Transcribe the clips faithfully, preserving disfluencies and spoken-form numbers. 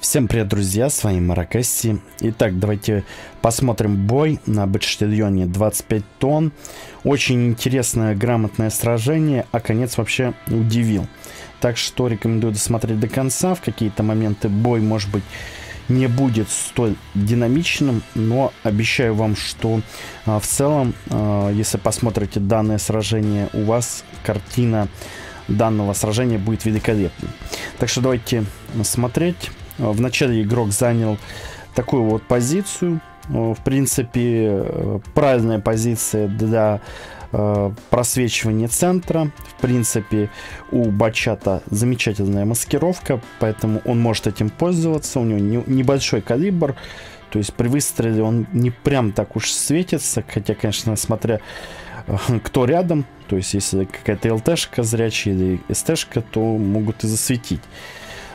Всем привет, друзья, с вами Маракас. Итак, давайте посмотрим бой на Батчат двадцать пять тонн. Очень интересное, грамотное сражение, а конец вообще удивил. Так что рекомендую досмотреть до конца. В какие-то моменты бой, может быть, не будет столь динамичным, но обещаю вам, что а, в целом, а, если посмотрите данное сражение, у вас картина данного сражения будет великолепной. Так что давайте смотреть. Вначале игрок занял такую вот позицию, в принципе, правильная позиция для просвечивания центра. В принципе, у Батчата замечательная маскировка, поэтому он может этим пользоваться, у него небольшой калибр, то есть при выстреле он не прям так уж светится, хотя, конечно, смотря кто рядом, то есть если какая-то ЛТ-шка зрячая или СТ-шка, то могут и засветить.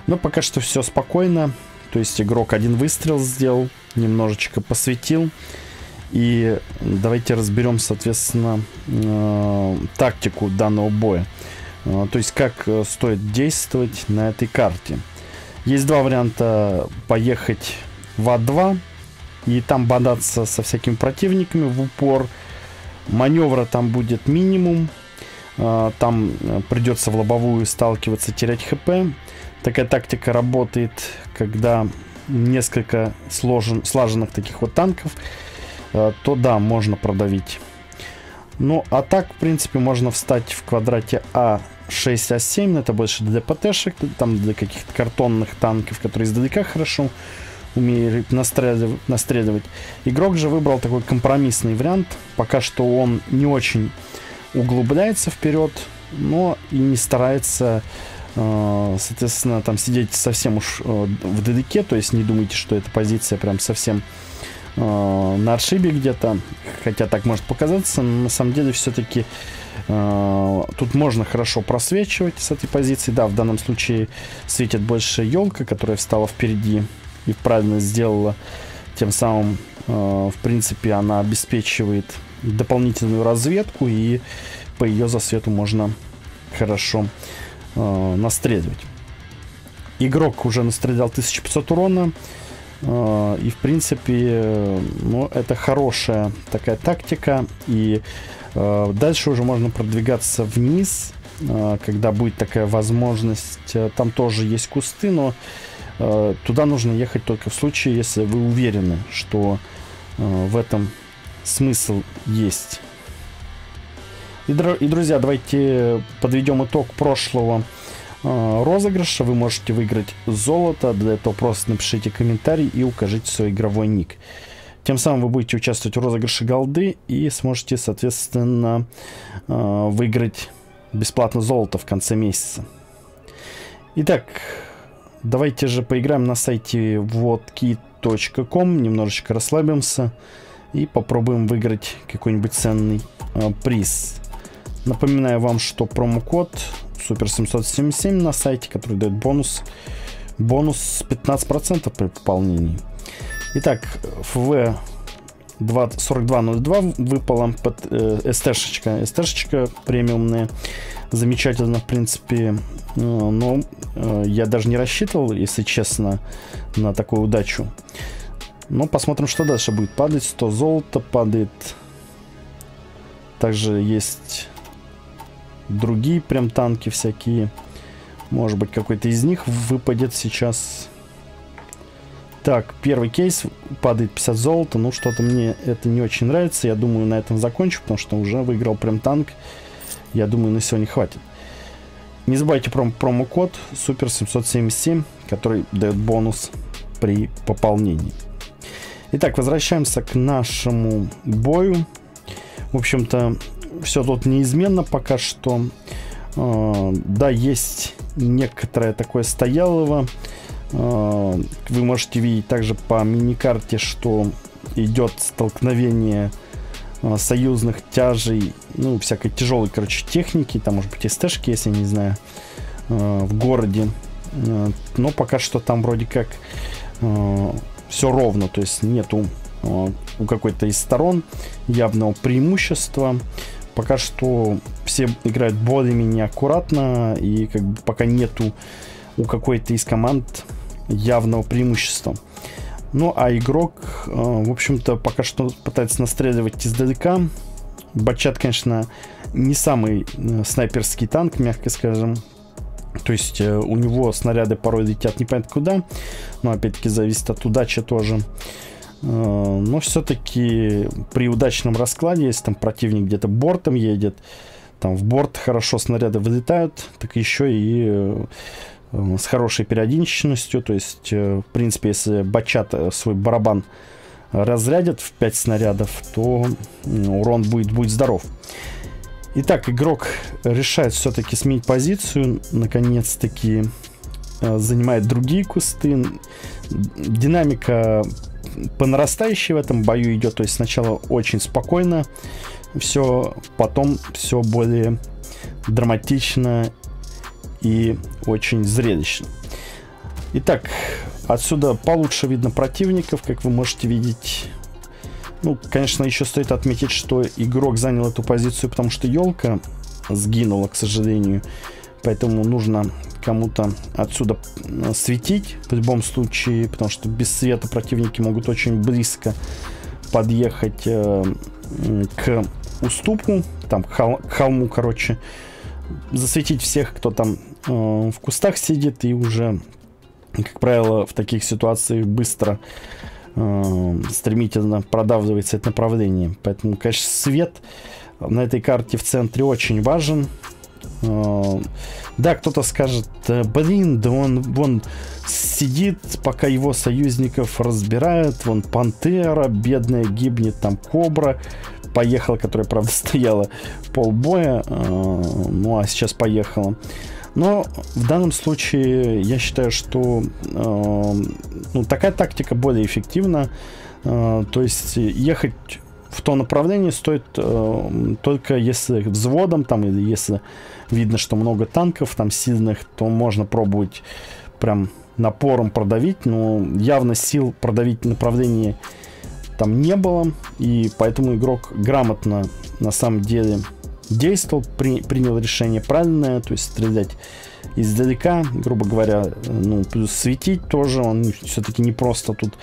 Но пока что все спокойно. То есть игрок один выстрел сделал, немножечко посветил. И давайте разберем, соответственно, э тактику данного боя. Э то есть как стоит действовать на этой карте. Есть два варианта: поехать в А два и там бодаться со всякими противниками в упор. Маневра там будет минимум. Э там придется в лобовую сталкиваться, терять ХП. Такая тактика работает, когда несколько сложен, слаженных таких вот танков, то да, можно продавить. Ну, а так, в принципе, можно встать в квадрате А шесть А семь, это больше для ПТ-шек, там для каких-то картонных танков, которые издалека хорошо умеют настреливать. Игрок же выбрал такой компромиссный вариант, пока что он не очень углубляется вперед, но и не старается... соответственно, там сидеть совсем уж в ДДК, то есть не думайте, что эта позиция прям совсем на отшибе где-то, хотя так может показаться, но на самом деле все-таки тут можно хорошо просвечивать с этой позиции. Да, в данном случае светит больше елка, которая встала впереди и правильно сделала, тем самым, в принципе, она обеспечивает дополнительную разведку, и по ее засвету можно хорошо настреливать. Игрок уже настрелял тысячу пятьсот урона, э, и в принципе, ну, это хорошая такая тактика, и э, дальше уже можно продвигаться вниз, э, когда будет такая возможность. Там тоже есть кусты, но э, туда нужно ехать только в случае, если вы уверены, что э, в этом смысл есть. И, друзья, давайте подведем итог прошлого э, розыгрыша. Вы можете выиграть золото. Для этого просто напишите комментарий и укажите свой игровой ник. Тем самым вы будете участвовать в розыгрыше голды и сможете, соответственно, э, выиграть бесплатно золото в конце месяца. Итак, давайте же поиграем на сайте воткит точка ком. Немножечко расслабимся и попробуем выиграть какой-нибудь ценный э, приз. Напоминаю вам, что промокод супер семьсот семьдесят семь на сайте, который дает бонус, бонус пятнадцать процентов при пополнении. Итак, эф ви четыре два ноль два выпала э, СТ-шечка. СТ-шечка премиумная, замечательно, в принципе, э, но э, я даже не рассчитывал, если честно, на такую удачу. Но посмотрим, что дальше будет. Падать сто золота, падает. Также есть... другие прям танки всякие. Может быть, какой-то из них выпадет сейчас. Так, первый кейс. Падает пятьдесят золота. Ну, что-то мне это не очень нравится. Я думаю, на этом закончу, потому что уже выиграл прям танк. Я думаю, на сегодня хватит. Не забывайте про промокод супер семьсот семьдесят семь, который дает бонус при пополнении. Итак, возвращаемся к нашему бою. В общем-то, все тут неизменно пока что. Э, да, есть некоторое такое стоялово. Э, вы можете видеть также по миникарте, что идет столкновение э, союзных тяжей, ну, всякой тяжелой, короче, техники. Там, может быть, СТ-шки, если не знаю, э, в городе. Э, но пока что там вроде как э, все ровно. То есть нету э, у какой-то из сторон явного преимущества. Пока что все играют более-менее аккуратно, и как бы пока нету у какой-то из команд явного преимущества. Ну а игрок, в общем-то, пока что пытается настреливать издалека. Батчат, конечно, не самый снайперский танк, мягко скажем. То есть у него снаряды порой летят непонятно куда. Но опять-таки зависит от удачи тоже. Но все-таки при удачном раскладе, если там противник где-то бортом едет, там в борт хорошо снаряды вылетают, так еще и с хорошей периодичностью. То есть, в принципе, если Батчат свой барабан разрядит в пять снарядов, то урон будет, будет здоров. Итак, игрок решает все-таки сменить позицию. Наконец-таки занимает другие кусты. Динамика по нарастающей в этом бою идет. То есть сначала очень спокойно все, потом все более драматично и очень зрелищно. Итак, отсюда получше видно противников, как вы можете видеть. Ну, конечно, еще стоит отметить, что игрок занял эту позицию, потому что елка сгинула, к сожалению. Поэтому нужно кому-то отсюда светить в любом случае, потому что без света противники могут очень близко подъехать э, к уступу, там, к, хол к холму, короче. Засветить всех, кто там э, в кустах сидит, и уже, как правило, в таких ситуациях быстро э, стремительно продавливается это направление. Поэтому, конечно, свет на этой карте в центре очень важен. Э, да, кто-то скажет, блин, да он вон сидит, пока его союзников разбирают. Вон Пантера, бедная, гибнет, там Кобра поехала, которая, правда, стояла полбоя, э, ну а сейчас поехала. Но в данном случае я считаю, что э, ну, такая тактика более эффективна. Э, то есть ехать в то направление стоит э, только если взводом, там, или если видно, что много танков там сильных, то можно пробовать прям напором продавить. Но явно сил продавить направление там не было, и поэтому игрок грамотно на самом деле действовал, при, принял решение правильное, то есть стрелять издалека, грубо говоря, ну, плюс светить тоже, он все-таки не просто тут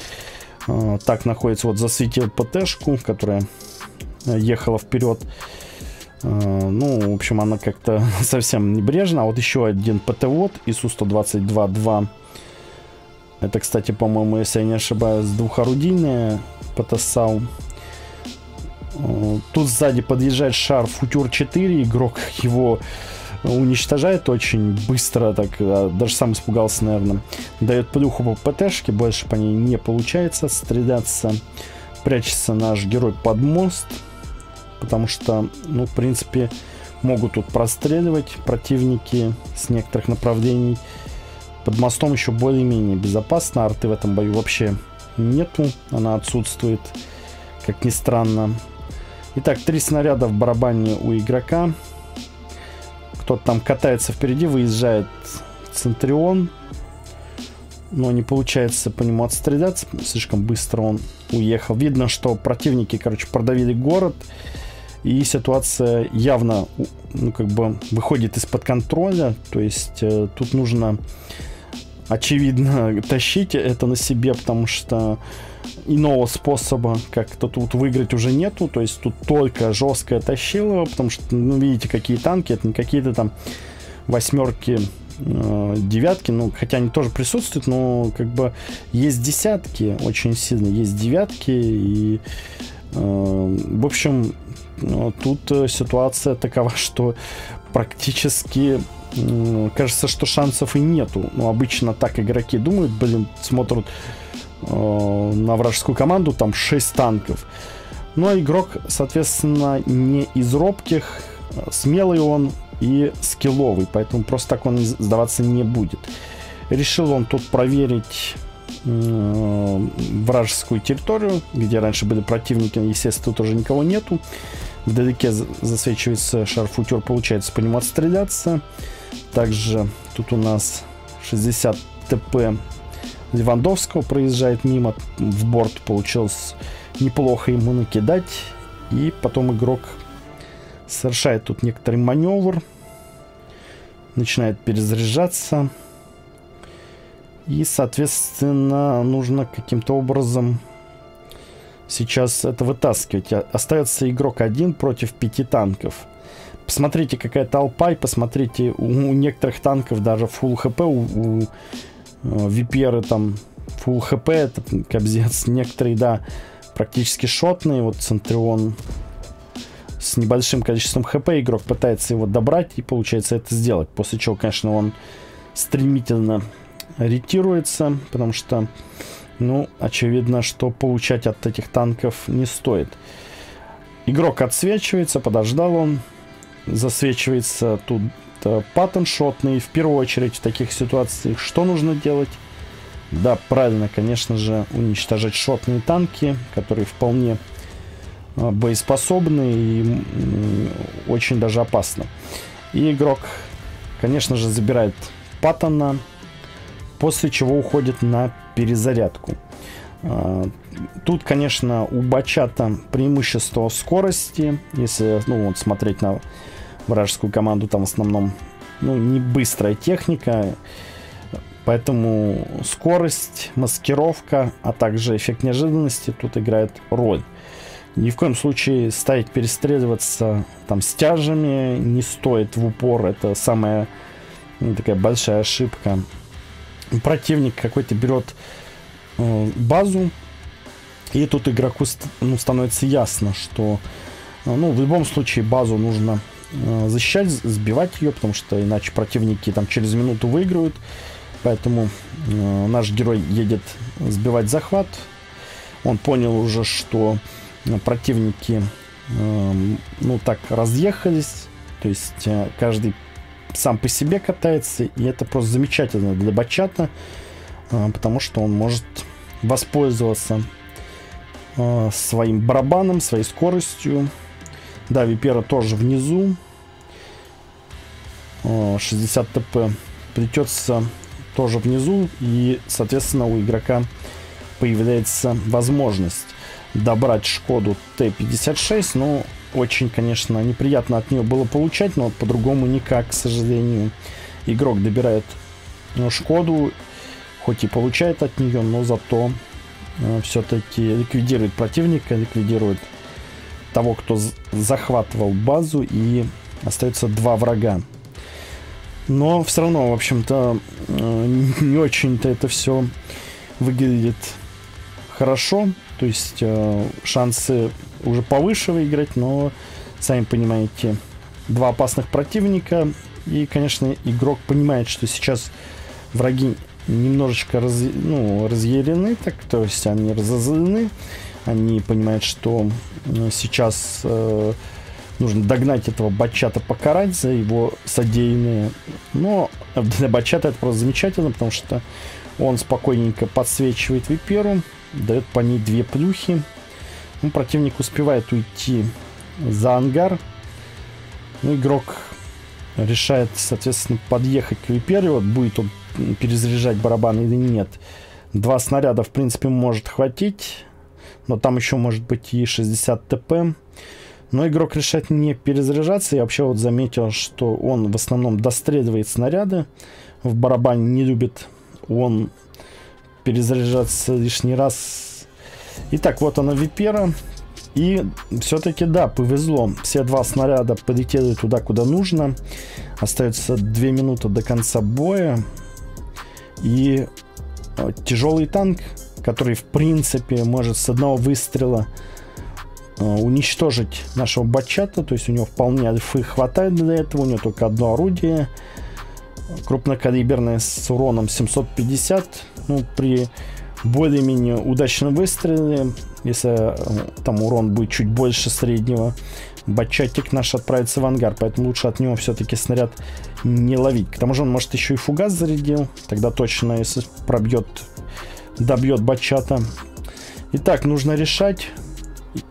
э, так находится. Вот засветил ПТ-шку, которая ехала вперед, э, ну, в общем, она как-то совсем небрежна. А вот еще один ПТ-вод, ИСУ сто двадцать два два, это, кстати, по-моему, если я не ошибаюсь, двухорудийная ПТ-САУ. Тут сзади подъезжает шар Future четыре, игрок его уничтожает очень быстро, так даже сам испугался, наверное. Дает плюху по ПТ-шке, больше по ней не получается стреляться. Прячется наш герой под мост, потому что, ну, в принципе, могут тут простреливать противники с некоторых направлений. Под мостом еще более-менее безопасно, арты в этом бою вообще нету, она отсутствует, как ни странно. Итак, три снаряда в барабане у игрока. Кто-то там катается впереди, выезжает Центурион, но не получается по нему отстреляться, слишком быстро он уехал. Видно, что противники, короче, продавили город, и ситуация явно, ну, как бы выходит из-под контроля. То есть э, тут нужно, очевидно, тащить это на себе, потому что иного способа как-то тут выиграть уже нету. То есть тут только жесткое тащило, потому что, ну, видите, какие танки, это не какие-то там восьмерки, э, девятки, ну, хотя они тоже присутствуют, но как бы есть десятки очень сильно, есть девятки, и э, в общем, тут ситуация такова, что практически кажется, что шансов и нету. Ну, обычно так игроки думают, блин, смотрят э, на вражескую команду, там шесть танков. Но игрок, соответственно, не из робких, смелый он и скилловый, поэтому просто так он сдаваться не будет. Решил он тут проверить э, вражескую территорию, где раньше были противники, естественно, тут уже никого нету. Вдалеке засвечивается шар-футер, получается по нему отстреляться. Также тут у нас шестьдесят ТП Левандовского проезжает мимо. В борт получилось неплохо ему накидать. И потом игрок совершает тут некоторый маневр. Начинает перезаряжаться. И, соответственно, нужно каким-то образом сейчас это вытаскивать. Остается игрок один против пяти танков. Посмотрите, какая толпа, и посмотрите, у, у некоторых танков даже full хп, у, у Виперы там full хп, это кобзец. Некоторые, да, практически шотные. Вот Центурион с небольшим количеством хп, игрок пытается его добрать и получается это сделать. После чего, конечно, он стремительно ретируется, потому что, ну, очевидно, что получать от этих танков не стоит. Игрок отсвечивается, подождал он. Засвечивается тут Паттон шотный. В первую очередь в таких ситуациях что нужно делать? Да, правильно, конечно же, уничтожать шотные танки, которые вполне боеспособны и очень даже опасны. И игрок, конечно же, забирает Паттона, после чего уходит на перезарядку. Тут, конечно, у Батчата преимущество в скорости. Если, ну, вот смотреть на вражескую команду, там в основном, ну, не быстрая техника. Поэтому скорость, маскировка, а также эффект неожиданности тут играет роль. Ни в коем случае ставить перестреливаться там с тяжами не стоит в упор. Это самая, ну, такая большая ошибка. Противник какой-то берет базу, и тут игроку, ну, становится ясно, что, ну, в любом случае базу нужно защищать, сбивать ее, потому что иначе противники там через минуту выиграют. Поэтому э, наш герой едет сбивать захват. Он понял уже, что противники э, ну так разъехались, то есть э, каждый сам по себе катается, и это просто замечательно для Батчата, э, потому что он может воспользоваться э, своим барабаном, своей скоростью. Да, Vipera тоже внизу. Э, шестьдесят тэ пэ плетется тоже внизу, и, соответственно, у игрока появляется возможность добрать Шкоду тэ пятьдесят шесть. Ну, очень, конечно, неприятно от нее было получать, но по-другому никак, к сожалению. Игрок добирает, ну, Шкоду, хоть и получает от нее, но зато э, все-таки ликвидирует противника, ликвидирует того, кто захватывал базу, и остается два врага. Но все равно, в общем-то, э, не очень-то это все выглядит хорошо. То есть э, шансы уже повыше выиграть, но, сами понимаете, два опасных противника. И, конечно, игрок понимает, что сейчас враги немножечко раз, ну, разъярены, так, то есть они разозлены. Они понимают, что сейчас... Э, нужно догнать этого Батчата, покарать за его содеянные. Но для Батчата это просто замечательно, потому что он спокойненько подсвечивает Виперу, дает по ней две плюхи. Ну, противник успевает уйти за ангар. Ну, игрок решает, соответственно, подъехать к Випере. Вот будет он перезаряжать барабан или нет. Два снаряда, в принципе, может хватить. Но там еще может быть и шестьдесят тэ пэ. Но игрок решает не перезаряжаться. Я вообще вот заметил, что он в основном достреливает снаряды. В барабане не любит он перезаряжаться лишний раз. И так, вот она, Випера. И все-таки, да, повезло. Все два снаряда полетели туда, куда нужно. Остается две минуты до конца боя. И тяжелый танк, который, в принципе, может с одного выстрела уничтожить нашего Батчата. То есть у него вполне альфы хватает для этого. У него только одно орудие крупнокалиберное с уроном семьсот пятьдесят. Ну, при более-менее удачном выстреле, если там урон будет чуть больше среднего, Батчатик наш отправится в ангар. Поэтому лучше от него все-таки снаряд не ловить. К тому же он, может, еще и фугас зарядил. Тогда точно, если пробьет, добьет Батчата. Итак, нужно решать.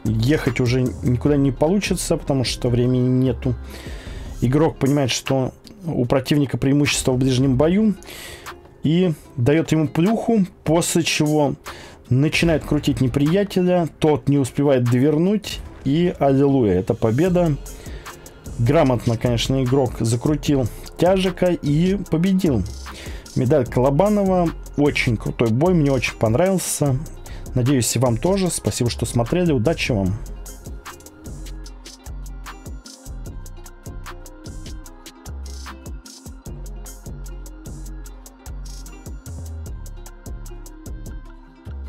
Ехать уже никуда не получится, потому что времени нету. Игрок понимает, что у противника преимущество в ближнем бою, и дает ему плюху, после чего начинает крутить неприятеля. Тот не успевает довернуть, и аллилуйя, это победа. Грамотно, конечно, игрок закрутил тяжика и победил. Медаль Колобанова. Очень крутой бой, мне очень понравился. Надеюсь, и вам тоже. Спасибо, что смотрели. Удачи вам!